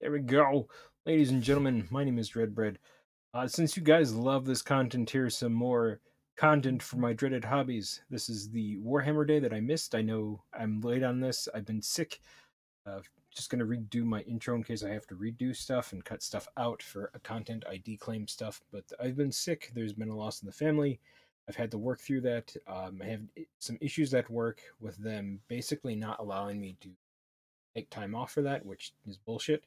There we go. Ladies and gentlemen, my name is Dredd Bread. Since you guys love this content, here's some more content for my Dreaded Hobbies. This is the Warhammer Day that I missed. I know I'm late on this. I've been sick. Just going to redo my intro in case I have to redo stuff and cut stuff out for content ID claim stuff. But I've been sick. There's been a loss in the family. I've had to work through that. I have some issues at work with them basically not allowing me to take time off for that, which is bullshit.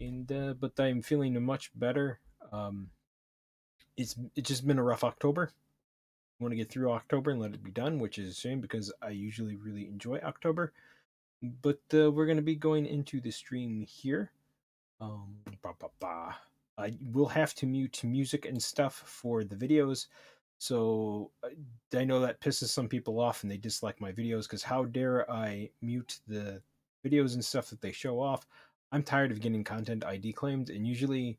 And but I'm feeling much better. It's just been a rough October. I want to get through October and let it be done, which is a shame because I usually really enjoy October. But we're going to be going into the stream here. I will have to mute music and stuff for the videos. So I know that pisses some people off and they dislike my videos because how dare I mute the videos and stuff that they show off. I'm tired of getting content ID claimed, and usually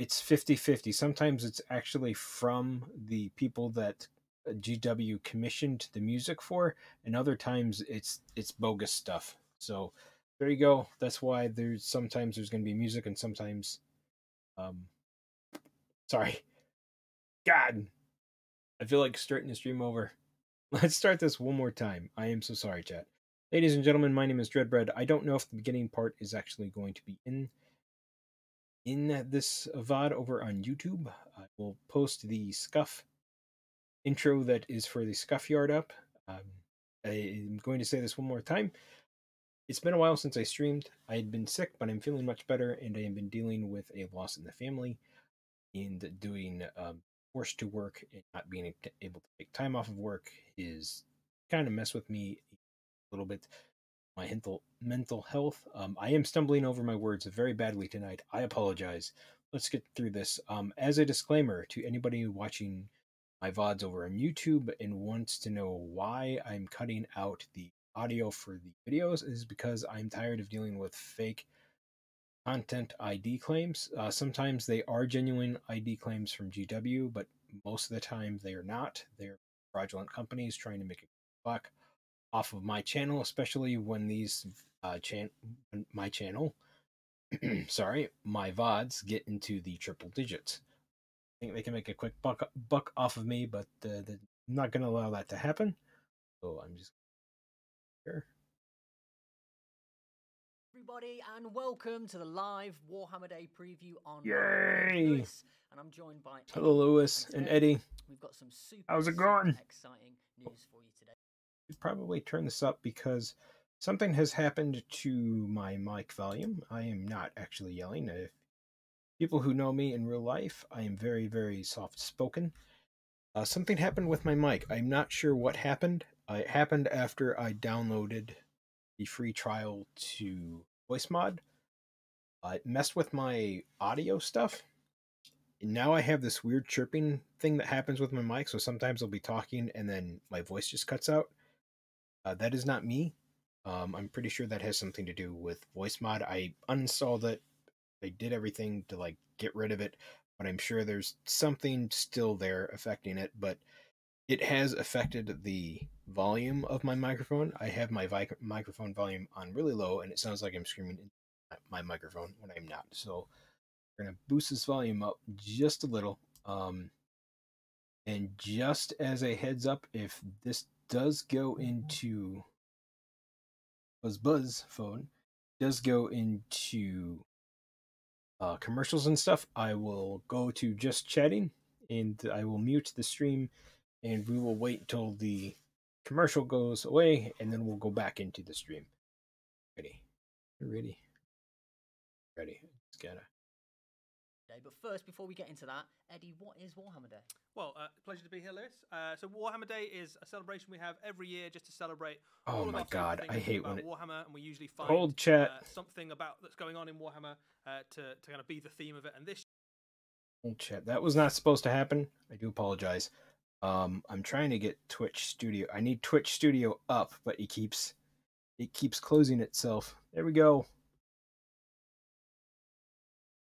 it's 50-50. Sometimes it's actually from the people that GW commissioned the music for, and other times it's bogus stuff. So there you go. That's why there's sometimes there's going to be music and sometimes sorry. God, I feel like starting the stream over. Let's start this one more time. I am so sorry, chat. Ladies and gentlemen, my name is Dredd Bread. I don't know if the beginning part is actually going to be in this VOD over on YouTube. I will post the scuff intro that is for the scuff yard up. I'm going to say this one more time. It's been a while since I streamed. I had been sick, but I'm feeling much better, and I have been dealing with a loss in the family and doing forced to work and not being able to take time off of work is kind of mess with me little bit, my mental health. I am stumbling over my words very badly tonight. I apologize. Let's get through this. As a disclaimer to anybody watching my VODs over on YouTube and wants to know why I'm cutting out the audio for the videos is because I'm tired of dealing with fake content ID claims. Sometimes they are genuine ID claims from GW, but most of the time they are not. They're fraudulent companies trying to make a buck off of my channel, especially when these my VODs get into the triple digits. I think they can make a quick buck off of me, but they're not going to allow that to happen. So I'm just here. Everybody, and welcome to the live Warhammer Day preview on. Yay! Lewis, and I'm joined by hello, Lewis and Eddie. We've got some super how's it going? Exciting news for you today. Probably turn this up because something has happened to my mic volume. I am not actually yelling. If people who know me in real life, I am very, very soft-spoken. Something happened with my mic. I'm not sure what happened. It happened after I downloaded the free trial to VoiceMod. It messed with my audio stuff. And now I have this weird chirping thing that happens with my mic, so sometimes I'll be talking and then my voice just cuts out. That is not me. I'm pretty sure that has something to do with VoiceMod. I uninstalled it. I did everything to like get rid of it, but I'm sure there's something still there affecting it. But it has affected the volume of my microphone. I have my microphone volume on really low, and it sounds like I'm screaming at my microphone when I'm not. So we're gonna boost this volume up just a little. And just as a heads up, if this does go into Buzz phone, does go into commercials and stuff, I will go to just chatting and I will mute the stream and we will wait until the commercial goes away and then we'll go back into the stream. Ready. Just gotta. But first, before we get into that, Eddie, what is Warhammer Day? Well, pleasure to be here, Lewis. So Warhammer Day is a celebration we have every year just to celebrate. Oh my God, I hate when Warhammer, and we usually find something about that's going on in Warhammer to kind of be the theme of it. And this old chat, that was not supposed to happen. I do apologize. I'm trying to get Twitch Studio. I need Twitch Studio up, but it keeps closing itself. There we go.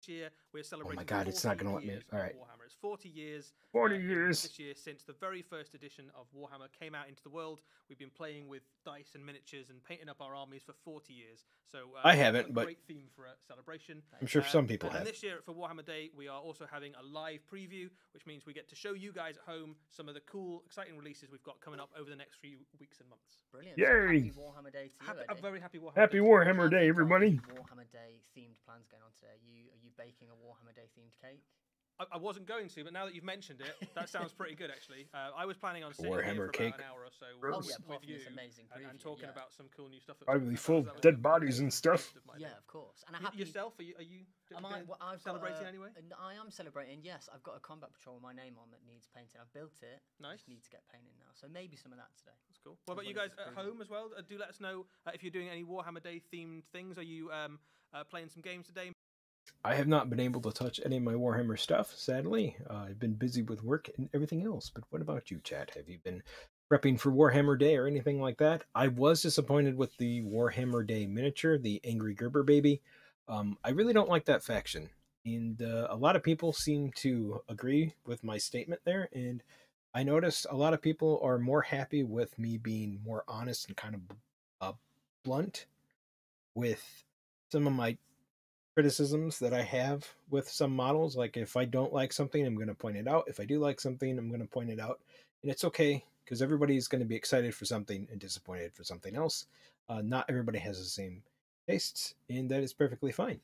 year we're celebrating. Oh my God! It's not going to let me. All right. Warhammer. It's 40 years. 40 years. This year since the very first edition of Warhammer came out into the world. We've been playing with dice and miniatures and painting up our armies for 40 years. So I haven't, a but great theme for a celebration. I'm sure some people have. And this year for Warhammer Day, we are also having a live preview, which means we get to show you guys at home some of the cool, exciting releases we've got coming up over the next few weeks and months. Brilliant! Yay! So happy Warhammer Day to you, Eddie. I'm very happy Warhammer. Happy Day. Warhammer Day, everybody! Warhammer Day themed plans going on today. Are you baking a Warhammer Day themed cake? I wasn't going to, but now that you've mentioned it, that sounds pretty good actually. I was planning on sitting here for about an hour or so with you and talking about some cool new stuff. Probably full dead bodies and stuff. Yeah, of course. And yourself? Are you celebrating anyway? I am celebrating. Yes, I've got a combat patrol with my name on that needs painting. I've built it. Nice. Just need to get painted now. So maybe some of that today. That's cool. What about you guys at home as well? Do let us know if you're doing any Warhammer Day themed things. Are you playing some games today? I have not been able to touch any of my Warhammer stuff, sadly. I've been busy with work and everything else. But what about you, chat? Have you been prepping for Warhammer Day or anything like that? I was disappointed with the Warhammer Day miniature, the Angry Gerber Baby. I really don't like that faction. And a lot of people seem to agree with my statement there. And I noticed a lot of people are more happy with me being more honest and kind of blunt with some of my criticisms that I have with some models. Like if I don't like something, I'm going to point it out. If I do like something, I'm going to point it out. And it's okay, because everybody's going to be excited for something and disappointed for something else. Not everybody has the same tastes, and that is perfectly fine.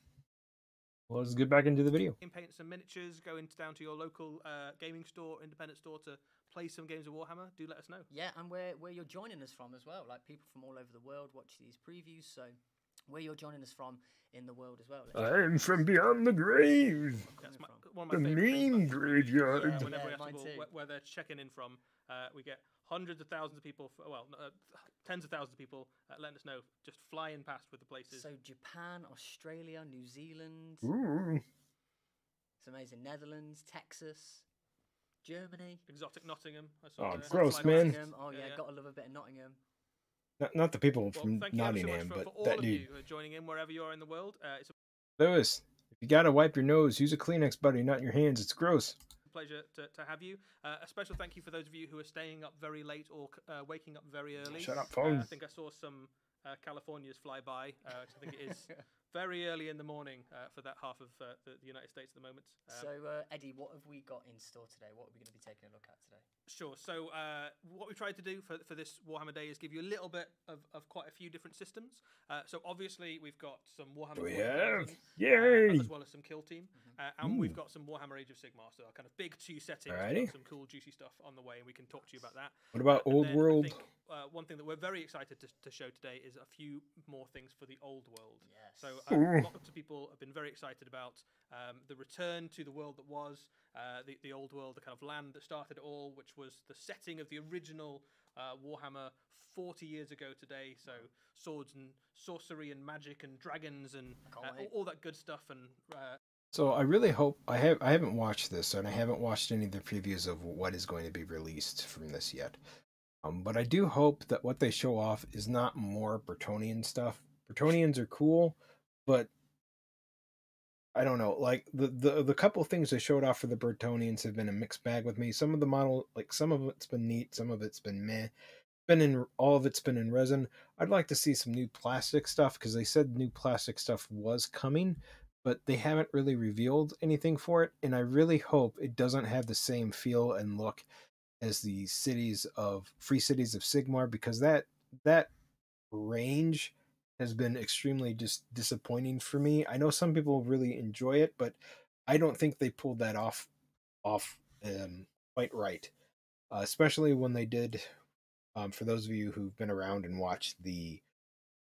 Well, let's get back into the video. Paint some miniatures, go down to your local gaming store, independent store, to play some games of Warhammer. Do let us know. Yeah, and where you're joining us from as well. Like people from all over the world watch these previews, so where you're joining us from in the world as well. I'm from beyond the grave. That's one of my favorite things. The mean graveyard. Yeah, whenever we ask people where they're checking in from, we get hundreds of thousands of people, tens of thousands of people letting us know, just flying past with the places. So Japan, Australia, New Zealand. Ooh. It's amazing. Netherlands, Texas, Germany. Exotic Nottingham. I saw gross, man. Nottingham. Oh, yeah, got to love a bit of Nottingham. Not the people from Nottingham, but that dude. Joining in wherever you are in the world. Lewis, if you gotta wipe your nose, use a Kleenex, buddy, not your hands. It's gross. Pleasure to have you. A special thank you for those of you who are staying up very late or waking up very early. Shut up, phone. I think I saw some Californias fly by. I think it is very early in the morning for that half of the United States at the moment. Eddie, what have we got in store today? What are we going to be taking a look at today? Sure. So what we tried to do for this Warhammer Day is give you a little bit of quite a few different systems. So obviously we've got some Warhammer as well as some Kill Team. And we've got some Warhammer Age of Sigmar. So our kind of big two settings. Some cool juicy stuff on the way, and we can talk to you about that. What about Old World? One thing that we're very excited to show today is a few more things for the Old World. Yes. So lots of people have been very excited about the return to the world that was the Old World, the kind of land that started it all, which was the setting of the original Warhammer 40 years ago today. So swords and sorcery and magic and dragons and all that good stuff. And so I really hope I haven't watched this, and I haven't watched any of the previews of what is going to be released from this yet. But I do hope that what they show off is not more Bretonian stuff. Bretonians are cool, but I don't know. Like the couple things they showed off for the Bretonians have been a mixed bag with me. Some of the model, like some of it's been neat, some of it's been meh. All of it's been in resin. I'd like to see some new plastic stuff, because they said new plastic stuff was coming, but they haven't really revealed anything for it. And I really hope it doesn't have the same feel and look as the free cities of Sigmar, because that range has been extremely just disappointing for me. I know some people really enjoy it, but I don't think they pulled that off quite right. Especially when they did, for those of you who've been around and watched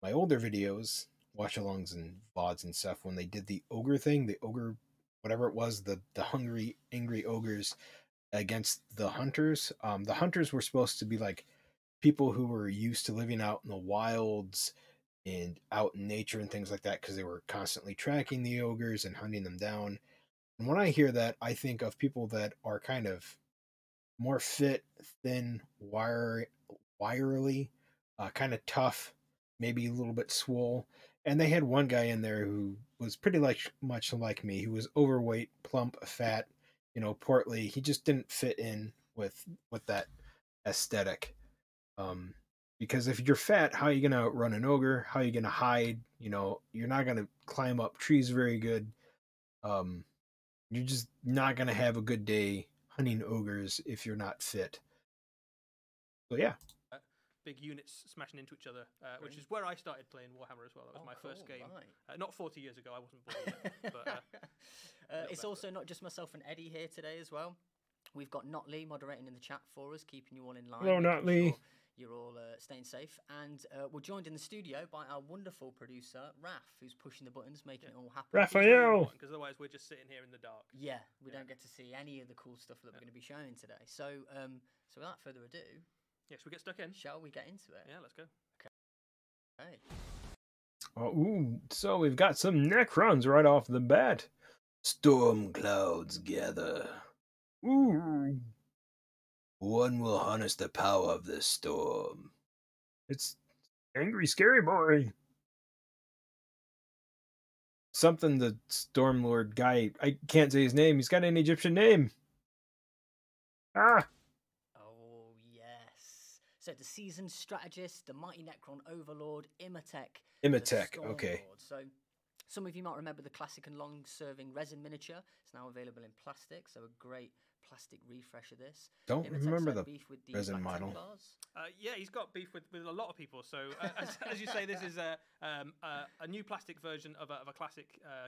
my older videos, watch-alongs and VODs and stuff, when they did the ogre thing, the ogre, whatever it was, the hungry, angry ogres against the hunters. The hunters were supposed to be like people who were used to living out in the wilds and out in nature and things like that, because they were constantly tracking the ogres and hunting them down. And when I hear that, I think of people that are kind of more fit, thin, wirily, kind of tough, maybe a little bit swole, And they had one guy in there who was pretty much like me. He was overweight, plump, fat, you know, portly. He just didn't fit in with that aesthetic. Because if you're fat, how are you going to outrun an ogre? How are you going to hide? You know, you're not going to climb up trees very good. You're just not going to have a good day hunting ogres if you're not fit. So, yeah. Big units smashing into each other, which is where I started playing Warhammer as well. That was my first game. Not 40 years ago. I wasn't born yet. But, it's also not just myself and Eddie here today as well. We've got Not Lee moderating in the chat for us, keeping you all in line. Hello, Not Lee. You're all staying safe, and we're joined in the studio by our wonderful producer Raf, who's pushing the buttons, making it all happen. Raphael, because otherwise we're just sitting here in the dark. Yeah, we don't get to see any of the cool stuff that we're going to be showing today. So, so without further ado, yes, we get stuck in. Shall we get into it? Yeah, let's go. Okay. So we've got some Necrons right off the bat. Storm clouds gather. Ooh. One will harness the power of the storm. It's angry, scary boy. Something the Stormlord guy, I can't say his name. He's got an Egyptian name. Ah. Oh, yes. So the seasoned strategist, the mighty Necron overlord, Imotekh. Imotekh, okay. So some of you might remember the classic and long-serving resin miniature. It's now available in plastic, so a great plastic refresh of this. Don't remember the beef with the resin model. Yeah, he's got beef with a lot of people. So as you say, this is a new plastic version of a classic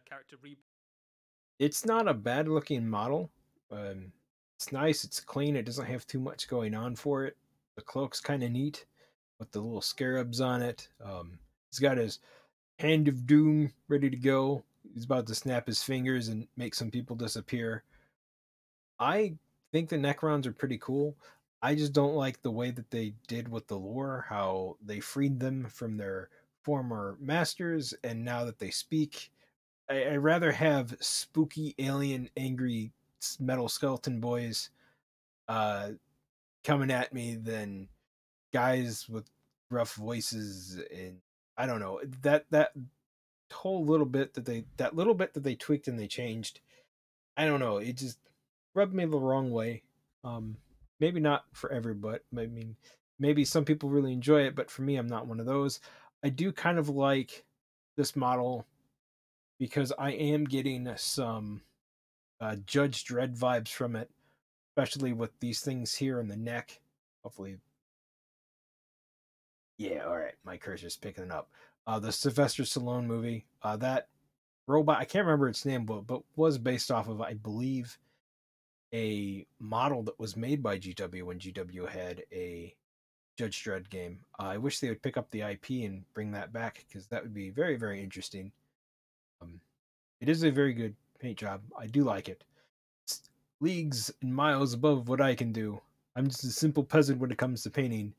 character rebuild. It's not a bad looking model. It's nice. It's clean. It doesn't have too much going on for it. The cloak's kind of neat with the little scarabs on it. He's got his hand of doom ready to go. He's about to snap his fingers and make some people disappear. I think the Necrons are pretty cool. I just don't like the way that they did with the lore, how they freed them from their former masters, and now that they speak, I'd rather have spooky, alien, angry metal skeleton boys coming at me than guys with rough voices. And I don't know, that whole little bit that they tweaked and they changed. I don't know. It just rubbed me the wrong way. Maybe not for everybody. I mean, maybe some people really enjoy it, but for me, I'm not one of those. I do kind of like this model because I am getting some Judge Dredd vibes from it, especially with these things here in the neck. Hopefully. Yeah, all right. My cursor's picking up. The Sylvester Stallone movie. That robot, I can't remember its name, but was based off of, I believe, a model that was made by GW when GW had a Judge Dredd game. I wish they would pick up the IP and bring that back, because that would be very, very interesting. It is a very good paint job. I do like it. It's leagues and miles above what I can do. I'm just a simple peasant when it comes to painting.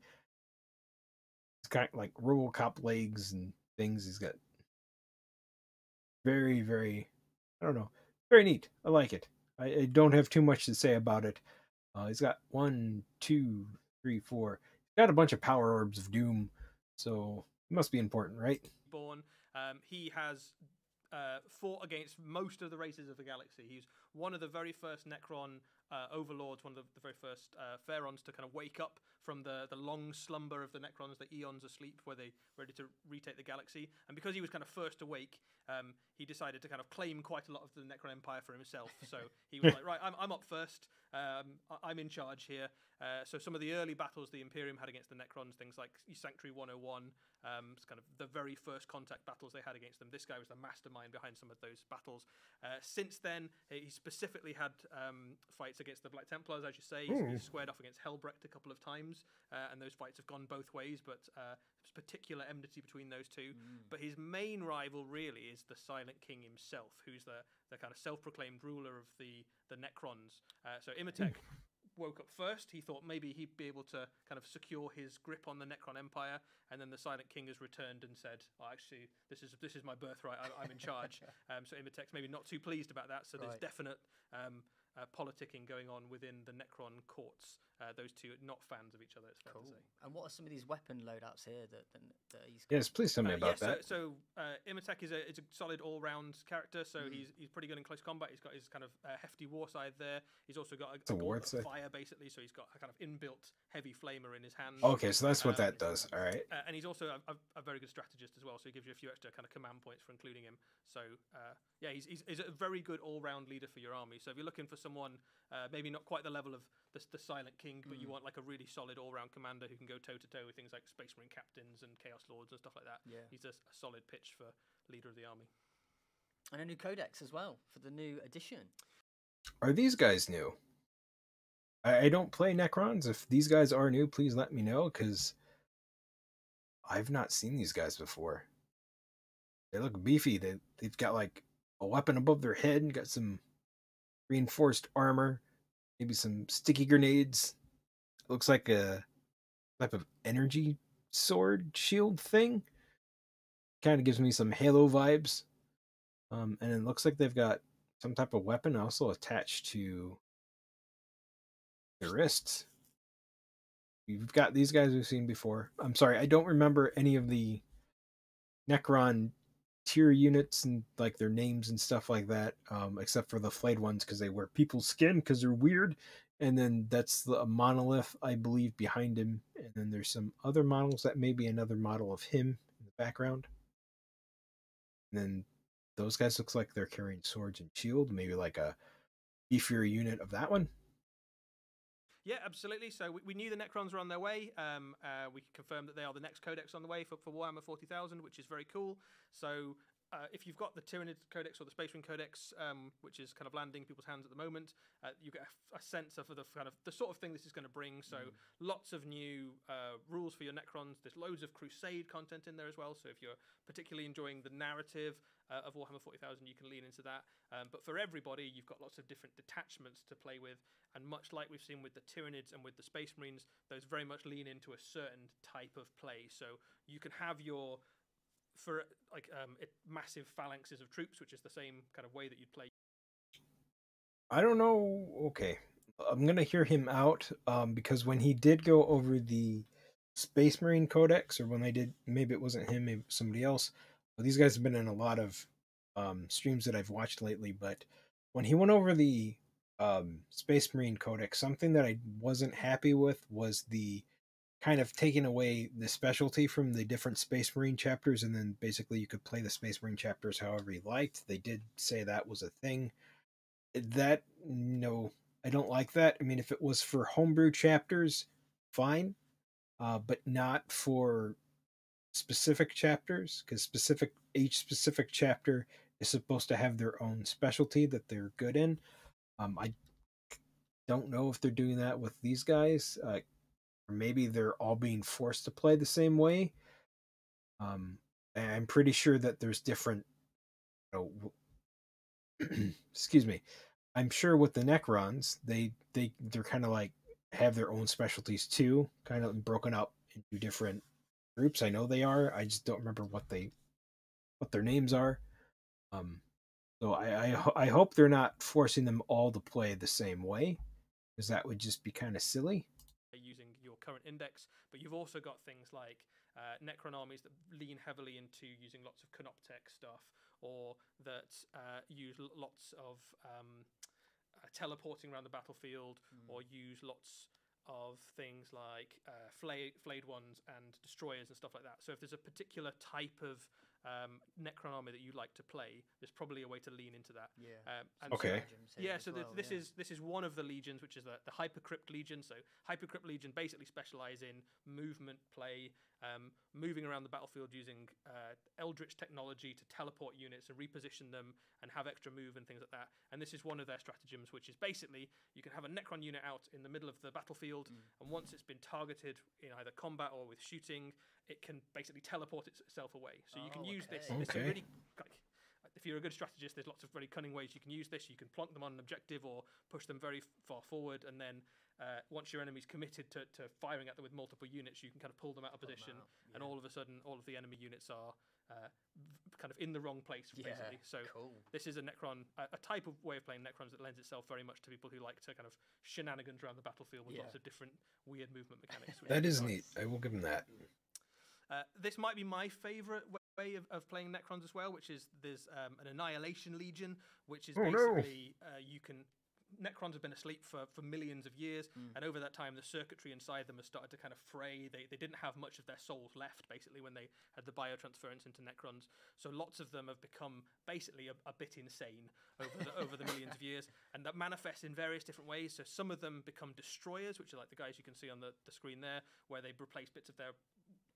It's got like Robocop legs and things. He's got very, very, I don't know, very neat. I like it. I don't have too much to say about it. He's got 1, 2, 3, 4. He's got a bunch of power orbs of doom, so he must be important, right? Born, he has fought against most of the races of the galaxy. He's one of the very first Necron overlords, one of the very first Pharaons to kind of wake up from the long slumber of the Necrons, the eons asleep, where they were ready to retake the galaxy. And because he was kind of first awake, he decided to kind of claim quite a lot of the Necron Empire for himself. So he was like, right, I'm up first. I'm in charge here. So some of the early battles the Imperium had against the Necrons, things like Sanctuary 101, it's kind of the very first contact battles they had against them. This guy was the mastermind behind some of those battles. Since then, he specifically had fights against the Black Templars, as you say. He's squared off against Helbrecht a couple of times, and those fights have gone both ways, but there's particular enmity between those two. But his main rival, really, is the Silent King himself, who's the kind of self-proclaimed ruler of the Necrons. So Imotekh woke up first. He thought maybe he'd be able to kind of secure his grip on the Necron Empire, and then the Silent King has returned and said, oh, actually, this is my birthright. I'm in charge. So Imotech's maybe not too pleased about that. So there's definite politicking going on within the Necron courts Those two are not fans of each other, it's fair to say. And what are some of these weapon loadouts here that he's got? Yes, please tell me about that. So Imotekh is a solid all-round character, so he's pretty good in close combat. He's got his kind of hefty war scythe there. He's also got a goal of fire, basically, so he's got a kind of inbuilt heavy flamer in his hand. Okay, so that's what that does, all right. And he's also a very good strategist as well, so he gives you a few extra kind of command points for including him. So, yeah, he's a very good all-round leader for your army. So if you're looking for someone, maybe not quite the level of the Silent King, but you want like a really solid all-round commander who can go toe-to-toe with things like Space Marine captains and Chaos Lords and stuff like that. Yeah. He's a solid pitch for leader of the army. And a new codex as well for the new edition. Are these guys new? I don't play Necrons. If these guys are new, please let me know, because I've not seen these guys before. They look beefy. They've got like a weapon above their head and got some reinforced armor, maybe some sticky grenades. It looks like a type of energy sword shield thing. Kind of gives me some Halo vibes. And it looks like they've got some type of weapon also attached to their wrists. You've got these guys we've seen before. I'm sorry, I don't remember any of the Necron tier units and like their names and stuff like that, except for the Flayed Ones, because they wear people's skin because they're weird. And then that's the monolith, I believe, behind him. And then there's some other models. That may be another model of him in the background. And then those guys look like they're carrying swords and shield, maybe like a beefier unit of that one. Yeah, absolutely. So we knew the Necrons were on their way. We confirmed that they are the next codex on the way for Warhammer 40,000, which is very cool. So if you've got the Tyranid codex or the Space Marine codex, which is kind of landing people's hands at the moment, you get a sense of the sort of thing this is going to bring. So lots of new rules for your Necrons. There's loads of Crusade content in there as well. So if you're particularly enjoying the narrative of Warhammer 40,000, you can lean into that. But for everybody, you've got lots of different detachments to play with. And much like we've seen with the Tyranids and with the Space Marines, those very much lean into a certain type of play. So you can have your, for like massive phalanxes of troops, which is the same kind of way that you'd play. I don't know. Okay. I'm going to hear him out because when he did go over the Space Marine Codex, or when they did, maybe it wasn't him, maybe somebody else. Well, these guys have been in a lot of streams that I've watched lately, but when he went over the Space Marine Codex, something that I wasn't happy with was the kind of taking away the specialty from the different Space Marine chapters, and then basically you could play the Space Marine chapters however you liked. They did say that was a thing. That, no, I don't like that. I mean, if it was for homebrew chapters, fine, but not for specific chapters, because each specific chapter is supposed to have their own specialty that they're good in. I don't know if they're doing that with these guys, or maybe they're all being forced to play the same way. I'm pretty sure that there's different, you know, excuse me, I'm sure with the Necrons they're kind of like have their own specialties too, kind of broken up into different groups. I know they are. I just don't remember what their names are. So I hope they're not forcing them all to play the same way, because that would just be kind of silly. Using your current index, but you've also got things like Necron armies that lean heavily into using lots of Canoptec stuff, or that use lots of teleporting around the battlefield, or use lots of things like Flayed Ones and Destroyers and stuff like that. So if there's a particular type of Necron army that you like to play, there's probably a way to lean into that. Yeah. Okay. So, yeah. So this is one of the legions, which is the Hypercrypt Legion. So Hypercrypt Legion basically specialize in movement play, moving around the battlefield using eldritch technology to teleport units and reposition them and have extra move and things like that. And this is one of their stratagems, which is basically you can have a Necron unit out in the middle of the battlefield, and once it's been targeted in either combat or with shooting, it can basically teleport itself away. So you can use this. This is really, like, if you're a good strategist, there's lots of very cunning ways you can use this. You can plonk them on an objective or push them very far forward, and then once your enemy's committed to firing at them with multiple units, you can kind of pull them out of position, and all of a sudden all of the enemy units are kind of in the wrong place, basically. So this is a Necron, a type of way of playing Necrons that lends itself very much to people who like to kind of shenanigans around the battlefield with lots of different weird movement mechanics. That is neat. I will give them that. This might be my favorite way of playing Necrons as well, which is there's an Annihilation Legion, which is basically you can... Necrons have been asleep for millions of years, and over that time the circuitry inside them has started to kind of fray. They didn't have much of their souls left, basically, when they had the biotransference into Necrons. So lots of them have become basically a bit insane over the, over the millions of years, and that manifests in various different ways. So some of them become Destroyers, which are like the guys you can see on the screen there, where they replace bits of their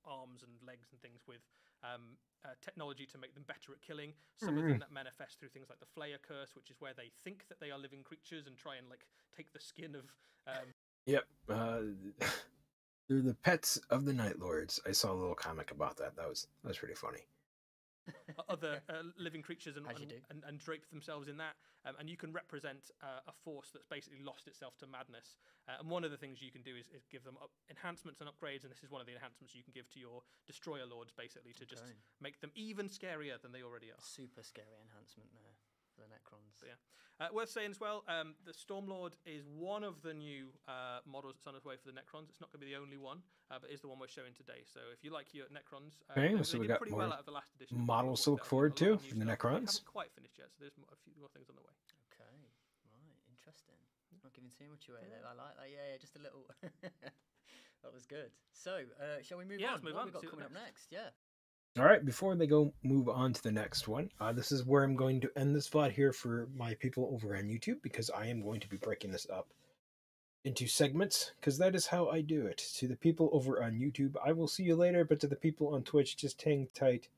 arms and legs and things with technology to make them better at killing. Some of them that manifest through things like the Flayer Curse, which is where they think that they are living creatures and try and like take the skin of. They're the pets of the Night Lords. I saw a little comic about that. That was pretty funny. Other living creatures and drape themselves in that, and you can represent a force that's basically lost itself to madness. And one of the things you can do is give them enhancements and upgrades, and this is one of the enhancements you can give to your Destroyer Lords, basically, to just make them even scarier than they already are. Super scary enhancement there. The Necrons. But yeah, worth saying as well, the Stormlord is one of the new models that's on its way for the Necrons. It's not going to be the only one, but is the one we're showing today. So if you like your Necrons, so we got pretty well out of the last edition. Models to look forward to for the Necrons. We haven't quite finished yet, so there's a few more things on the way. Okay, right, interesting. Not giving too much away there. I like that. Yeah, just a little. That was good. So shall we move on? Yeah, let's move on. What have we got coming up next? Yeah. All right, before they move on to the next one, this is where I'm going to end this VOD here for my people over on YouTube, because I am going to be breaking this up into segments, because that is how I do it. To the people over on YouTube, I will see you later, but to the people on Twitch, just hang tight.